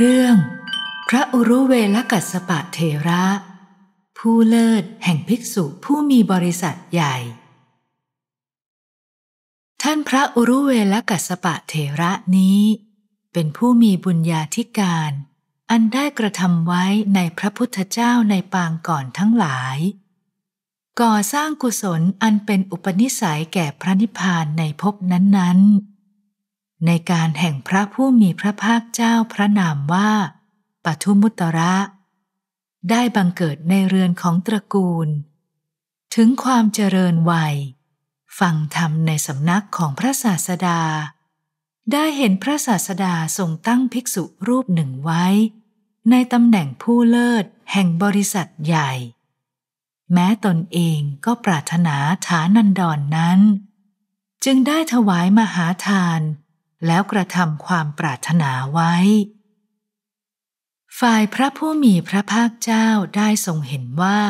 เรื่องพระอุรุเวลกัสสปะเถระผู้เลิศแห่งภิกษุผู้มีบริษัทใหญ่ท่านพระอุรุเวลกัสสปะเถระนี้เป็นผู้มีบุญญาธิการอันได้กระทำไว้ในพระพุทธเจ้าในปางก่อนทั้งหลายก่อสร้างกุศลอันเป็นอุปนิสัยแก่พระนิพพานในภพนั้นๆในการแห่งพระผู้มีพระภาคเจ้าพระนามว่าปทุมุตระได้บังเกิดในเรือนของตระกูลถึงความเจริญวัยฟังธรรมในสำนักของพระศาสดาได้เห็นพระศาสดาทรงตั้งภิกษุรูปหนึ่งไว้ในตำแหน่งผู้เลิศแห่งบริษัทใหญ่แม้ตนเองก็ปรารถนาฐานันดร นั้นจึงได้ถวายมหาทานแล้วกระทำความปรารถนาไว้ฝ่ายพระผู้มีพระภาคเจ้าได้ทรงเห็นว่า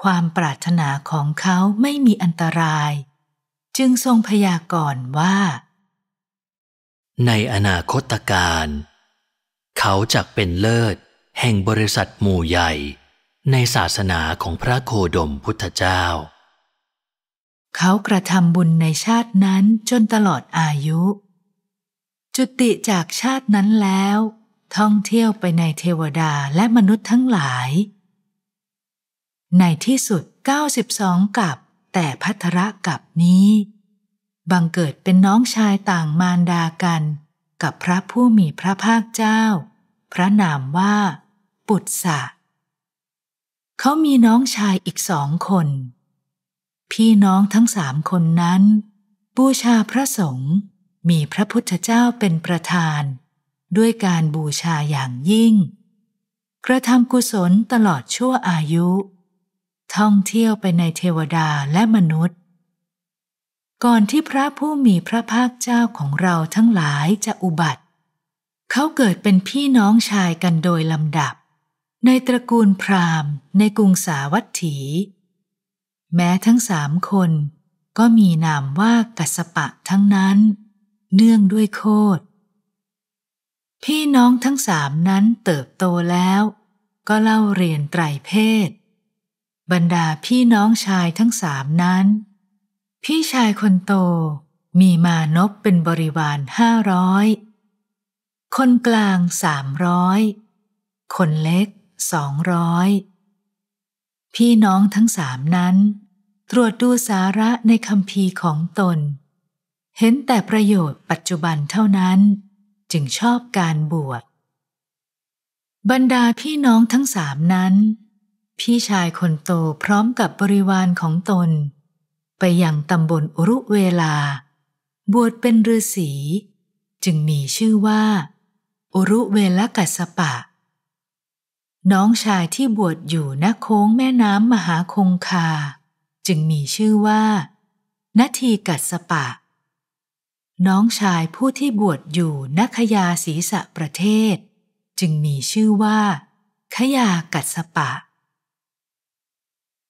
ความปรารถนาของเขาไม่มีอันตรายจึงทรงพยากรณ์ว่าในอนาคตการเขาจักเป็นเลิศแห่งบริษัทหมู่ใหญ่ในศาสนาของพระโคดมพุทธเจ้าเขากระทำบุญในชาตินั้นจนตลอดอายุจุติจากชาตินั้นแล้วท่องเที่ยวไปในเทวดาและมนุษย์ทั้งหลายในที่สุด92กัปแต่ภัทรกัปนี้บังเกิดเป็นน้องชายต่างมารดากันกับพระผู้มีพระภาคเจ้าพระนามว่าปุตสะเขามีน้องชายอีก2 คนพี่น้องทั้ง3 คนนั้นบูชาพระสงฆ์มีพระพุทธเจ้าเป็นประธานด้วยการบูชาอย่างยิ่งกระทำกุศลตลอดชั่วอายุท่องเที่ยวไปในเทวดาและมนุษย์ก่อนที่พระผู้มีพระภาคเจ้าของเราทั้งหลายจะอุบัติเขาเกิดเป็นพี่น้องชายกันโดยลำดับในตระกูลพราหมณ์ในกรุงสาวัตถีแม้ทั้ง3 คนก็มีนามว่ากัสสปะทั้งนั้นเนื่องด้วยโคตรพี่น้องทั้ง3นั้นเติบโตแล้วก็เล่าเรียนไตรเพศบรรดาพี่น้องชายทั้ง3นั้นพี่ชายคนโตมีมานพเป็นบริวาร500คนกลาง300คนเล็ก200พี่น้องทั้ง3นั้นตรวจดูสาระในคัมภีร์ของตนเห็นแต่ประโยชน์ปัจจุบันเท่านั้นจึงชอบการบวชบรรดาพี่น้องทั้ง3นั้นพี่ชายคนโตพร้อมกับบริวารของตนไปยังตำบลอุรุเวลาบวชเป็นฤาษีจึงมีชื่อว่าอุรุเวลกัสสปะน้องชายที่บวชอยู่ณโค้งแม่น้ำมหาคงคาจึงมีชื่อว่านัทธีกัสสปะน้องชายผู้ที่บวชอยู่ณขยาศีสะประเทศจึงมีชื่อว่าขยากัสสปะ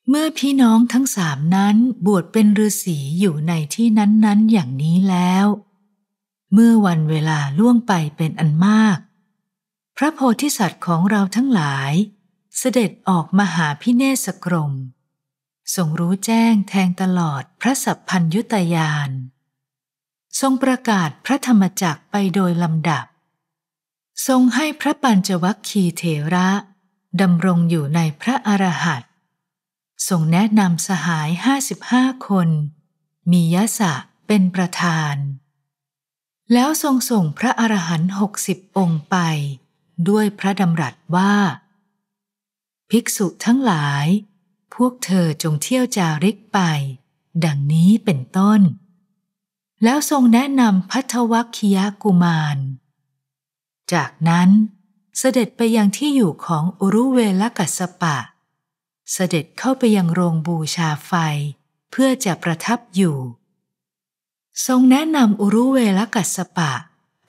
เมื่อพี่น้องทั้ง3นั้นบวชเป็นฤาษีอยู่ในที่นั้นๆอย่างนี้แล้วเมื่อวันเวลาล่วงไปเป็นอันมากพระโพธิสัตว์ของเราทั้งหลายเสด็จออกมหาพิเนศกรมทรงรู้แจ้งแทงตลอดพระสัพพัญญุตญาณทรงประกาศพระธรรมจักรไปโดยลำดับทรงให้พระปัญจวัคคีย์เถระดำรงอยู่ในพระอรหัตทรงแนะนำสหาย55 คนมียสะเป็นประธานแล้วทรงส่งพระอรหันต์60 องค์ไปด้วยพระดำรัสว่าภิกษุทั้งหลายพวกเธอจงเที่ยวจาริกไปดังนี้เป็นต้นแล้วทรงแนะนำภัททวัคคียกุมารจากนั้นเสด็จไปยังที่อยู่ของอุรุเวลกัสสปะเสด็จเข้าไปยังโรงบูชาไฟเพื่อจะประทับอยู่ทรงแนะนำอุรุเวลกัสสปะ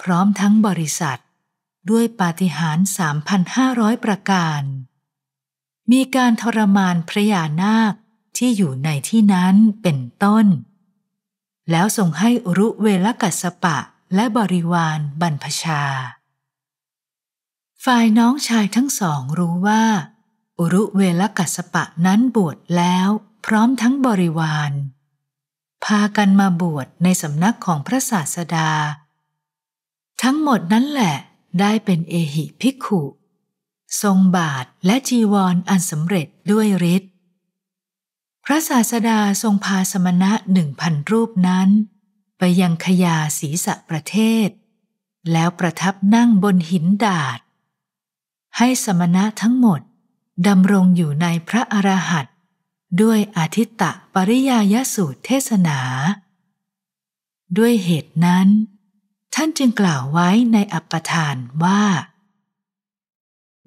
พร้อมทั้งบริษัทด้วยปาฏิหาริย์ 3,500 ประการมีการทรมานพญานาคที่อยู่ในที่นั้นเป็นต้นแล้วส่งให้อุรุเวลกัสสปะและบริวารบรรพชา ฝ่ายน้องชายทั้งสองรู้ว่าอุรุเวลกัสสปะนั้นบวชแล้วพร้อมทั้งบริวารพากันมาบวชในสำนักของพระศาสดาทั้งหมดนั้นแหละได้เป็นเอหิภิกขุทรงบาทและจีวร อันสำเร็จด้วยฤทธิ์พระศาสดาทรงพาสมณะ 1,000 รูปนั้นไปยังขยาศีสะประเทศแล้วประทับนั่งบนหินดาษให้สมณะทั้งหมดดำรงอยู่ในพระอรหัตต์ด้วยอาทิตตปริยายสูตรเทศนาด้วยเหตุนั้นท่านจึงกล่าวไว้ในอัปปทานว่า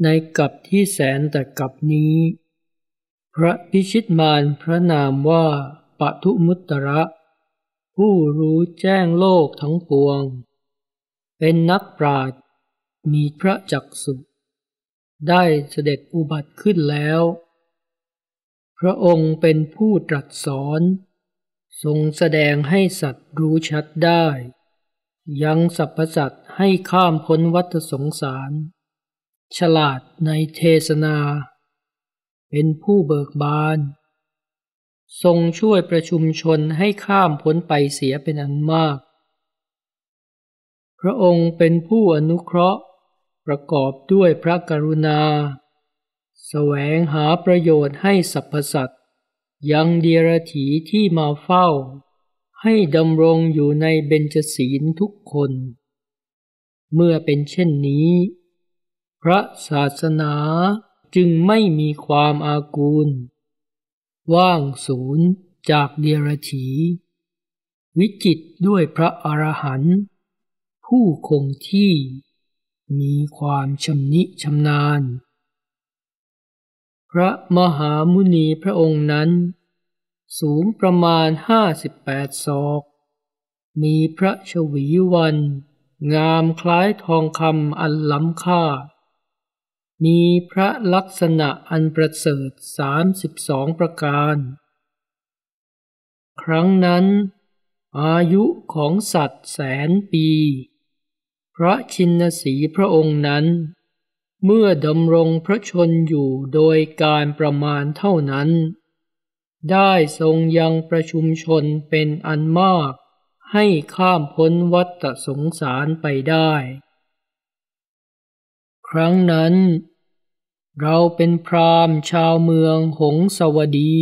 ในกัปที่แสนแต่กัปนี้พระพิชิตมารพระนามว่าปทุมุตตระผู้รู้แจ้งโลกทั้งปวงเป็นนักปราชญ์มีพระจักษุได้เสด็จอุบัติขึ้นแล้วพระองค์เป็นผู้ตรัสสอนทรงแสดงให้สัตว์รู้ชัดได้ยังสรรพสัตว์ให้ข้ามพ้นวัฏสงสารฉลาดในเทศนาเป็นผู้เบิกบานทรงช่วยประชุมชนให้ข้ามพ้นไปเสียเป็นอันมากพระองค์เป็นผู้อนุเคราะห์ประกอบด้วยพระกรุณาแสวงหาประโยชน์ให้สรรพสัตว์ยังเดียรถีที่มาเฝ้าให้ดำรงอยู่ในเบญจศีลทุกคนเมื่อเป็นเช่นนี้พระศาสนาจึงไม่มีความอากูลว่างศูนย์จากเดียรถีวิจิตรด้วยพระอรหันต์ผู้คงที่มีความชำนิชำนาญพระมหามุนีพระองค์นั้นสูงประมาณ58ศอกมีพระชวีวันงามคล้ายทองคำอันล้ำค่ามีพระลักษณะอันประเสริฐ32ประการครั้งนั้นอายุของสัตว์แสนปีพระชินสีห์พระองค์นั้นเมื่อดำรงพระชนอยู่โดยการประมาณเท่านั้นได้ทรงยังประชุมชนเป็นอันมากให้ข้ามพ้นวัฏสงสารไปได้ครั้งนั้นเราเป็นพราหมณ์ชาวเมืองหงสาวดี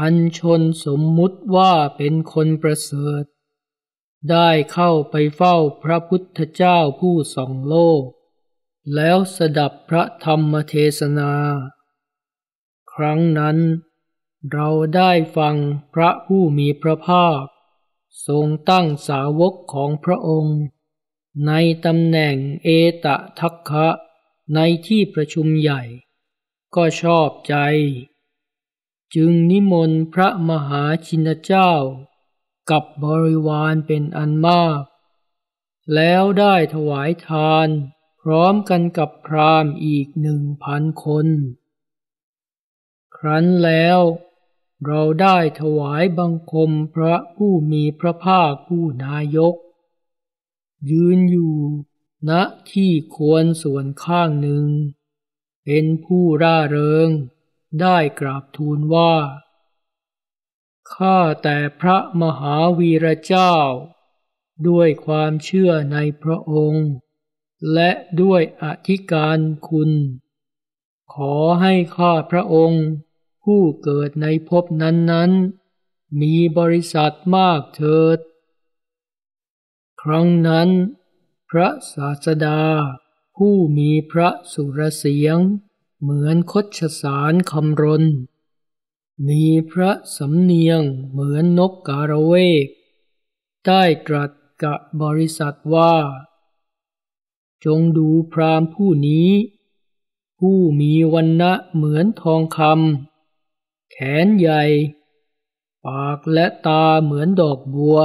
อันชนสมมุติว่าเป็นคนประเสริฐได้เข้าไปเฝ้าพระพุทธเจ้าผู้ส่องโลกแล้วสดับพระธรรมเทศนาครั้งนั้นเราได้ฟังพระผู้มีพระภาคทรงตั้งสาวกของพระองค์ในตำแหน่งเอตทัคคะในที่ประชุมใหญ่ก็ชอบใจจึงนิมนต์พระมหาชินเจ้ากับบริวารเป็นอันมากแล้วได้ถวายทานพร้อมกันกับพราหมณ์อีก 1,000 คนครั้นแล้วเราได้ถวายบังคมพระผู้มีพระภาคผู้นายกยืนอยู่ณที่ควรส่วนข้างหนึ่งเป็นผู้ร่าเริงได้กราบทูลว่าข้าแต่พระมหาวีรเจ้าด้วยความเชื่อในพระองค์และด้วยอธิการคุณขอให้ข้าพระองค์ผู้เกิดในภพนั้นๆมีบริษัทมากเถิดครั้งนั้นพระศาสดาผู้มีพระสุรเสียงเหมือนคดชสารคำรนมีพระสำเนียงเหมือนนกกาละเวกได้ตรัสกับบริษัทว่าจงดูพราหมณ์ผู้นี้ผู้มีวันนะเหมือนทองคำแขนใหญ่ปากและตาเหมือนดอกบัว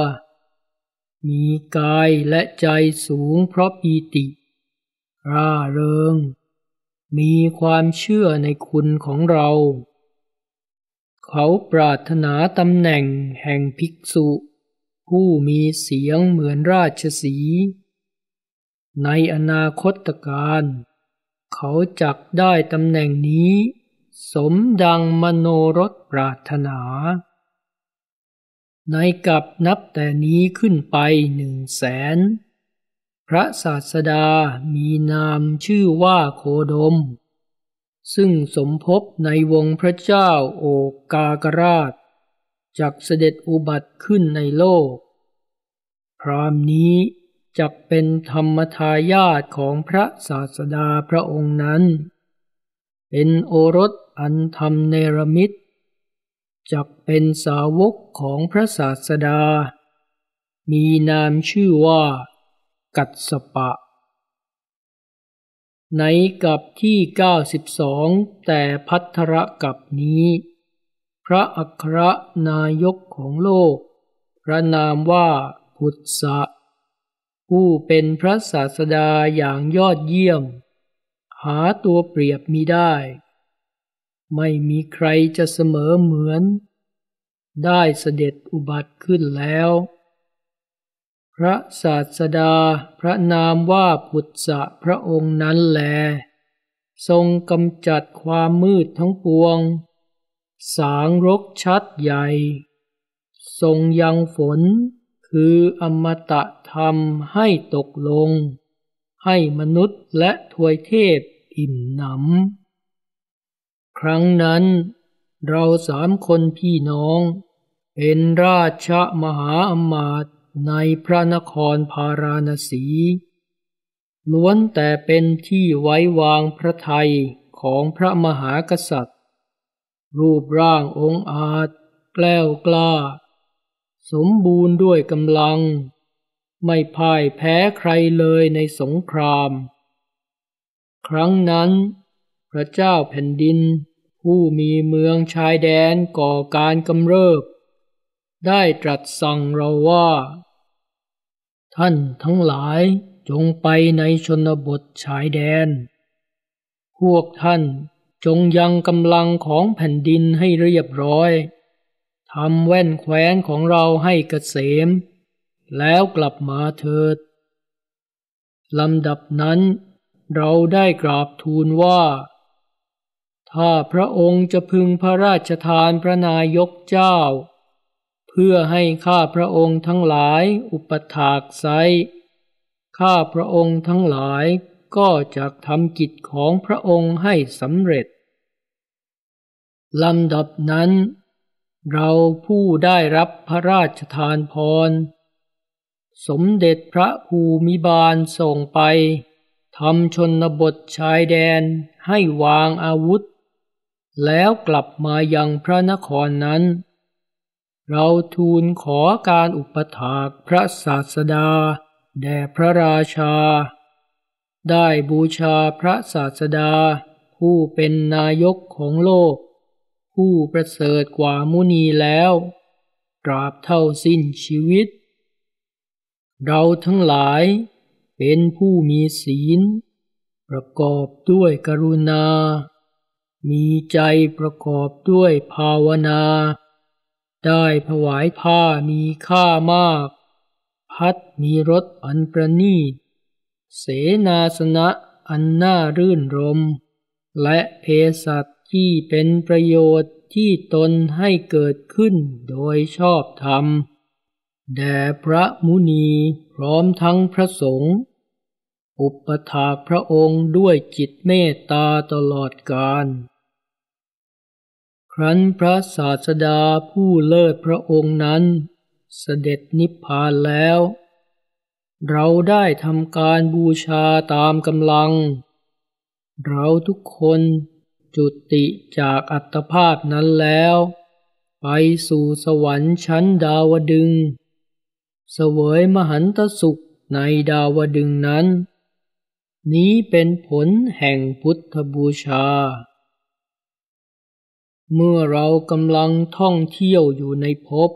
มีกายและใจสูงเพราะปีติร่าเริงมีความเชื่อในคุณของเราเขาปรารถนาตำแหน่งแห่งภิกษุผู้มีเสียงเหมือนราชสีห์ในอนาคตการ เขาจักได้ตำแหน่งนี้สมดังมโนรสปรารถนาในกลับนับแต่นี้ขึ้นไป100,000พระศาสดามีนามชื่อว่าโคดมซึ่งสมภพในวงพระเจ้าโอกากราชจักเสด็จอุบัติขึ้นในโลกพราหมณ์นี้จักเป็นธรรมทายาทของพระศาสดาพระองค์นั้นเป็นโอรสอันธรรมเนรมิตจักเป็นสาวกของพระศาสดามีนามชื่อว่ากัสสปะในกลับที่92แต่ภัททรกลับนี้พระอัครนายกของโลกพระนามว่ากุศะผู้เป็นพระศาสดาอย่างยอดเยี่ยมหาตัวเปรียบมิได้ไม่มีใครจะเสมอเหมือนได้เสด็จอุบัติขึ้นแล้วพระศาสดาพระนามว่ากุศะพระองค์นั้นแลทรงกำจัดความมืดทั้งปวงสางรกชัดใหญ่ทรงยังฝนคืออมตะธรรมให้ตกลงให้มนุษย์และทวยเทพอิ่มหนำครั้งนั้นเรา3 คนพี่น้องเป็นราชมหาอมาตย์ในพระนครพาราณสีล้วนแต่เป็นที่ไว้วางพระทัยของพระมหากษัตริย์รูปร่างองค์อาจแกล้วกล้าสมบูรณ์ด้วยกำลังไม่พ่ายแพ้ใครเลยในสงครามครั้งนั้นพระเจ้าแผ่นดินผู้มีเมืองชายแดนก่อการกำเริบได้ตรัสสั่งเราว่าท่านทั้งหลายจงไปในชนบทชายแดนพวกท่านจงยังกำลังของแผ่นดินให้เรียบร้อยทำแว่นแคว้นของเราให้เกษมแล้วกลับมาเถิดลำดับนั้นเราได้กราบทูลว่าถ้าพระองค์จะพึงพระราชทานพระนายกเจ้าเพื่อให้ข้าพระองค์ทั้งหลายอุปถากไซร้ข้าพระองค์ทั้งหลายก็จะทำกิจของพระองค์ให้สำเร็จลำดับนั้นเราผู้ได้รับพระราชทานพรสมเด็จพระภูมิบาลส่งไปทำชนบทชายแดนให้วางอาวุธแล้วกลับมายังพระนครนั้นเราทูลขอการอุปถากพระศาสดาแด่พระราชาได้บูชาพระศาสดาผู้เป็นนายกของโลกผู้ประเสริฐกว่ามุนีแล้วตราบเท่าสิ้นชีวิตเราทั้งหลายเป็นผู้มีศีลประกอบด้วยกรุณามีใจประกอบด้วยภาวนาได้ถวายผ้ามีค่ามากพัดมีรสอันประณีตเสนาสนะอันน่ารื่นรมและเภสัชที่เป็นประโยชน์ที่ตนให้เกิดขึ้นโดยชอบธรรมแด่พระมุนีพร้อมทั้งพระสงฆ์อุปถากพระองค์ด้วยจิตเมตตาตลอดกาลครั้นพระศาสดาผู้เลิศพระองค์นั้นเสด็จนิพพานแล้วเราได้ทำการบูชาตามกำลังเราทุกคนจุติจากอัตภาพนั้นแล้วไปสู่สวรรค์ชั้นดาวดึงส์เสวยมหันตสุขในดาวดึงส์นั้นนี้เป็นผลแห่งพุทธบูชาเมื่อเรากำลังท่องเที่ยวอยู่ในภพ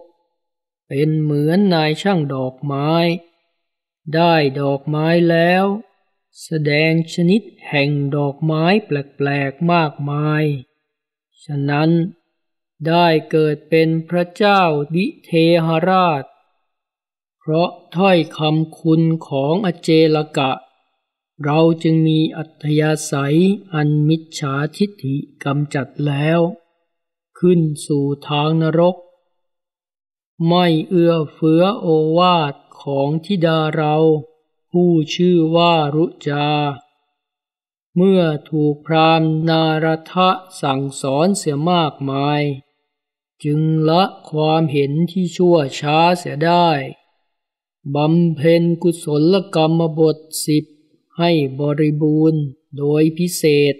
เป็นเหมือนนายช่างดอกไม้ได้ดอกไม้แล้วแสดงชนิดแห่งดอกไม้แปลกๆมากมายฉะนั้นได้เกิดเป็นพระเจ้าวิเทหราชเพราะถ้อยคำคุณของอเจลกะ เราจึงมีอัธยาศัยอันมิจฉาทิฏฐิกำจัดแล้วขึ้นสู่ทางนรกไม่เอื้อเฟื้อโอวาทของธิดาเราผู้ชื่อว่ารุจาเมื่อถูกพราหมณ์นารทะสั่งสอนเสียมากมายจึงละความเห็นที่ชั่วช้าเสียได้บำเพ็ญกุศลกรรมบท10ให้บริบูรณ์โดยพิเศษ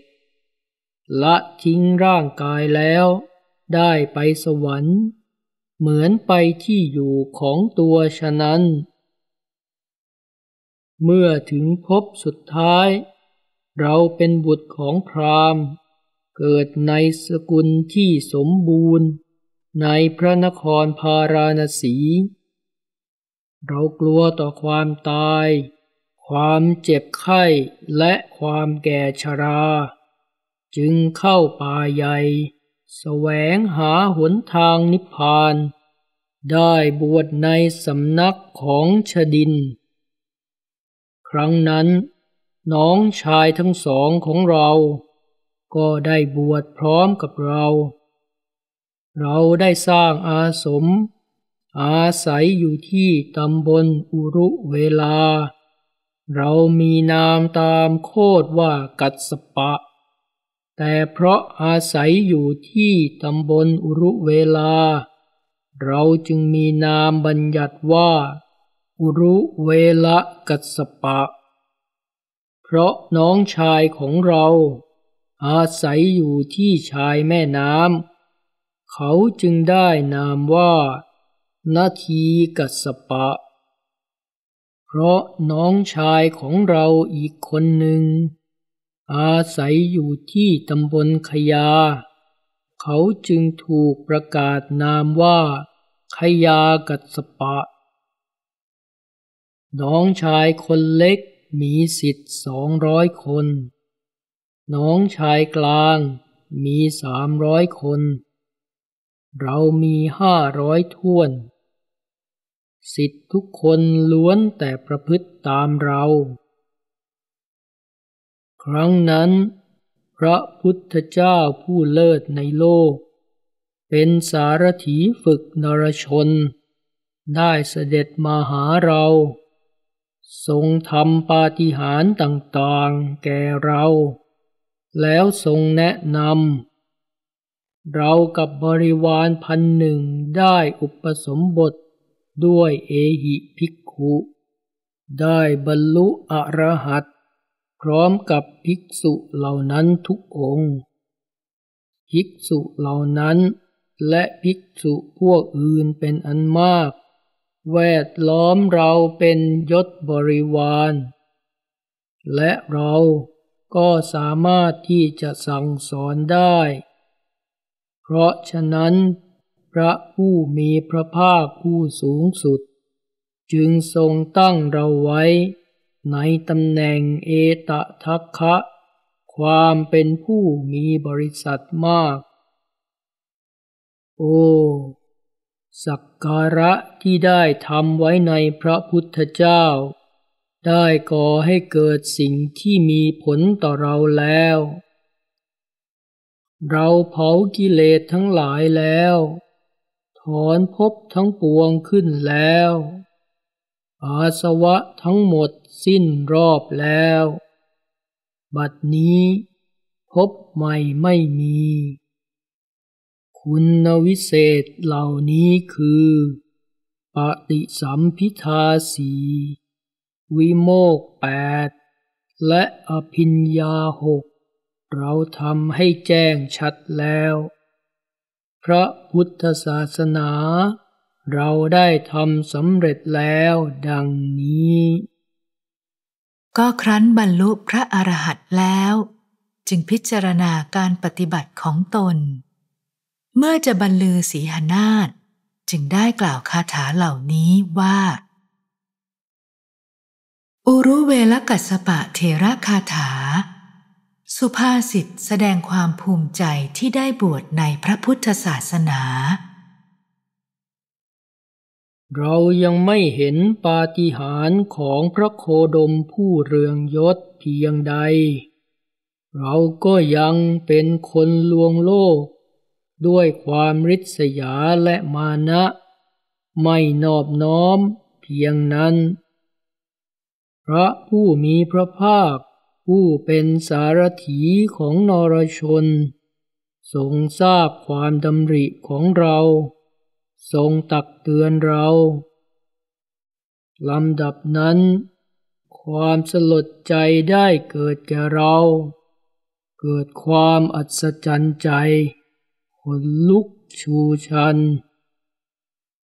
ละทิ้งร่างกายแล้วได้ไปสวรรค์เหมือนไปที่อยู่ของตัวฉะนั้นเมื่อถึงภพสุดท้ายเราเป็นบุตรของพราหมณ์เกิดในสกุลที่สมบูรณ์ในพระนครพาราณสีเรากลัวต่อความตายความเจ็บไข้และความแก่ชราจึงเข้าป่าใหญ่แสวงหาหนทางนิพพานได้บวชในสำนักของชดินครั้งนั้นน้องชายทั้งสองของเราก็ได้บวชพร้อมกับเราเราได้สร้างอาสมอาศัยอยู่ที่ตำบลอุรุเวลาเรามีนามตามโคดว่ากัสสปะแต่เพราะอาศัยอยู่ที่ตำบลอุรุเวลาเราจึงมีนามบัญญัติว่าอุรุเวลกัสสปะเพราะน้องชายของเราอาศัยอยู่ที่ชายแม่น้ำเขาจึงได้นามว่านาทีกัสสปะเพราะน้องชายของเราอีกคนหนึ่งอาศัยอยู่ที่ตำบลขยาเขาจึงถูกประกาศนามว่าขยากัสสปะน้องชายคนเล็กมีศิษย์200 คนน้องชายกลางมี300 คนเรามี500 ถ้วนศิษย์ทุกคนล้วนแต่ประพฤติตามเราครั้งนั้นพระพุทธเจ้าผู้เลิศในโลกเป็นสารถีฝึกนรชนได้เสด็จมาหาเราทรงทำปาฏิหาริย์ต่างๆแก่เราแล้วทรงแนะนำเรากับบริวาร1,000ได้อุปสมบทด้วยเอหิภิกขุได้บรรลุอรหัตพร้อมกับภิกษุเหล่านั้นทุกองค์ภิกษุเหล่านั้นและภิกษุพวกอื่นเป็นอันมากแวดล้อมเราเป็นยศบริวารและเราก็สามารถที่จะสั่งสอนได้เพราะฉะนั้นพระผู้มีพระภาคผู้สูงสุดจึงทรงตั้งเราไว้ในตำแหน่งเอตทัคคะความเป็นผู้มีบริษัทมากโอสักการะที่ได้ทำไว้ในพระพุทธเจ้าได้ก่อให้เกิดสิ่งที่มีผลต่อเราแล้วเราเผากิเลสทั้งหลายแล้วถอนภพทั้งปวงขึ้นแล้วอาสวะทั้งหมดสิ้นรอบแล้วบัดนี้ภพใหม่ไม่มีคุณวิเศษเหล่านี้คือปฏิสัมภิทา4วิโมกข์8และอภิญญา6เราทำให้แจ้งชัดแล้วพระพุทธศาสนาเราได้ทำสำเร็จแล้วดังนี้ก็ครั้นบรรลุพระอรหันต์แล้วจึงพิจารณาการปฏิบัติของตนเมื่อจะบรรลือสีหนาฏจึงได้กล่าวคาถาเหล่านี้ว่าอุรุเวลกัสสปะเถระคาถาสุภาษิตแสดงความภูมิใจที่ได้บวชในพระพุทธศาสนาเรายังไม่เห็นปาฏิหาริย์ของพระโคดมผู้เรืองยศ เพียงใดเราก็ยังเป็นคนลวงโลกด้วยความริษยาและมานะไม่นอบน้อมเพียงนั้นพระผู้มีพระภาคผู้เป็นสารถีของนรชนทรงทราบความดำริของเราทรงตักเตือนเราลำดับนั้นความสลดใจได้เกิดแก่เราเกิดความอัศจรรย์ใจขนลุกชูชัน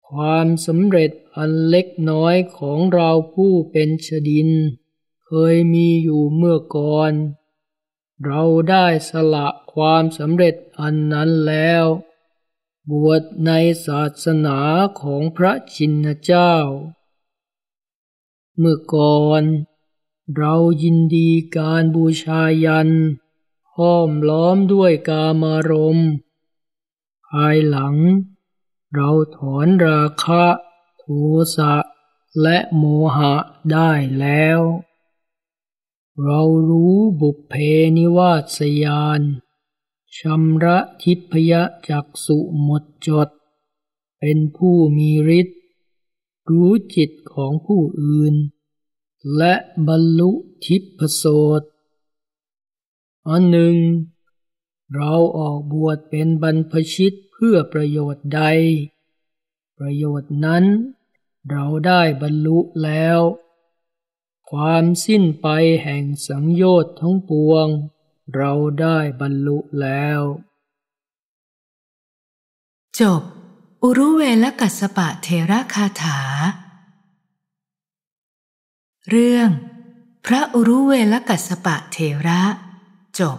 ความสำเร็จอันเล็กน้อยของเราผู้เป็นชดินเคยมีอยู่เมื่อก่อนเราได้สละความสำเร็จอันนั้นแล้วบวชในศาสนาของพระชินเจ้าเมื่อก่อนเรายินดีการบูชายันห้อมล้อมด้วยกามารมณ์ภายหลังเราถอนราคะโทสะและโมหะได้แล้วเรารู้บุพเพนิวาสยานชำระทิพยจักษุหมดจดเป็นผู้มีฤทธิ์รู้จิตของผู้อื่นและบรรลุทิพโสตอันหนึ่งเราออกบวชเป็นบรรพชิตเพื่อประโยชน์ใดประโยชน์นั้นเราได้บรรลุแล้วความสิ้นไปแห่งสังโยชน์ทั้งปวงเราได้บรรลุแล้วจบอุรุเวลกัสสปะเถระคาถาเรื่องพระอุรุเวลกัสสปะเถระจบ